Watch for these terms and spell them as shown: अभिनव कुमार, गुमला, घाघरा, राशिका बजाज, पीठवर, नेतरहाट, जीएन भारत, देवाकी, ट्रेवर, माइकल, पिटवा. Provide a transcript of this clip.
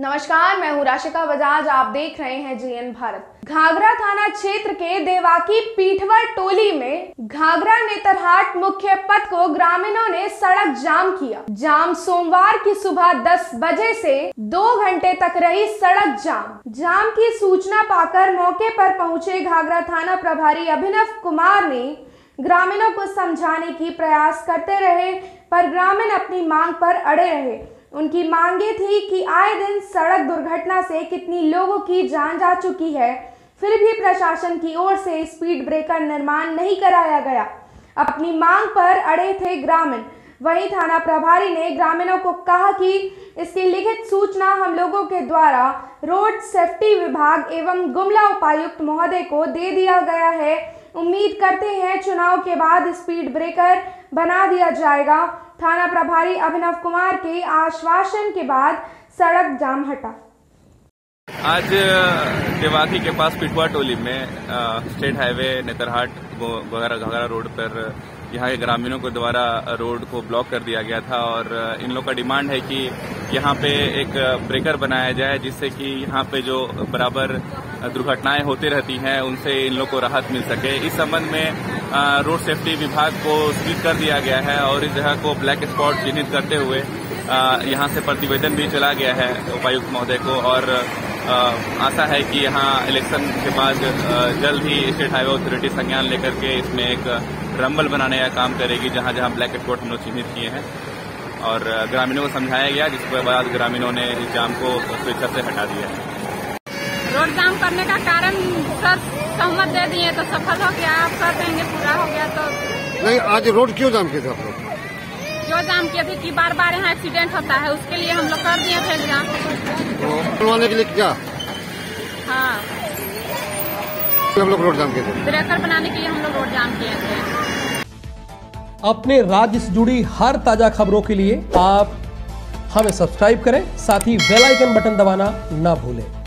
नमस्कार, मैं हूँ राशिका बजाज। आप देख रहे हैं जीएन भारत। घाघरा थाना क्षेत्र के देवाकी पीठवर टोली में घाघरा नेतरहाट मुख्य पथ को ग्रामीणों ने सड़क जाम किया। जाम सोमवार की सुबह 10 बजे से 2 घंटे तक रही। सड़क जाम की सूचना पाकर मौके पर पहुंचे घाघरा थाना प्रभारी अभिनव कुमार ने ग्रामीणों को समझाने की प्रयास करते रहे, पर ग्रामीण अपनी मांग पर अड़े रहे। उनकी मांगे थी कि आए दिन सड़क दुर्घटना से कितनी लोगों की जान जा चुकी है, फिर भी प्रशासन की ओर से स्पीड ब्रेकर निर्माण नहीं कराया गया। अपनी मांग पर अड़े थे ग्रामीण। वहीं थाना प्रभारी ने ग्रामीणों को कहा कि इसकी लिखित सूचना हम लोगों के द्वारा रोड सेफ्टी विभाग एवं गुमला उपायुक्त महोदय को दे दिया गया है। उम्मीद करते हैं चुनाव के बाद स्पीड ब्रेकर बना दिया जाएगा। थाना प्रभारी अभिनव कुमार के आश्वासन के बाद सड़क जाम हटा। आज देवाकी के पास पिटवा टोली में state highway नेतरहाट घाघरा road पर यहाँ के ग्रामीणों के द्वारा रोड को ब्लॉक कर दिया गया था और इन लोग का डिमांड है कि यहाँ पे एक ब्रेकर बनाया जाए, जिससे कि यहाँ पे जो बराबर दुर्घटनाएं होती रहती हैं उनसे इन लोग को राहत मिल सके। इस संबंध में रोड सेफ्टी विभाग को सूचित कर दिया गया है और इस जगह को ब्लैक स्पॉट चिन्हित करते हुए यहाँ से प्रतिवेदन भी चला गया है उपायुक्त महोदय को। और आशा है कि यहाँ इलेक्शन के बाद जल्द ही स्टेट हाईवे अथॉरिटी संज्ञान लेकर के इसमें एक रंबल बनाने का काम करेगी, जहाँ जहाँ ब्लैक स्पॉट हम लोग चिन्हित किए हैं। और ग्रामीणों को समझाया गया, जिसके बाद ग्रामीणों ने इस जाम को स्वेच्छा से हटा दिया है। रोड जाम करने का कारण सर सहमत दे दिए तो सफल हो गया, आप कर देंगे पूरा हो गया तो नहीं। आज रोड क्यों जाम किए थे आप लोग? क्यों जाम किए थे कि बार बार यहाँ एक्सीडेंट होता है, उसके लिए हम लोग कर दिए थे जाम करवाने के लिए। क्या हाँ हम लोग रोड जाम किए थे? ब्रेकर बनाने के लिए हम लोग रोड जाम किए थे। अपने राज्य से जुड़ी हर ताजा खबरों के लिए आप हमें सब्सक्राइब करें, साथ ही बेल आइकन बटन दबाना ना भूलें।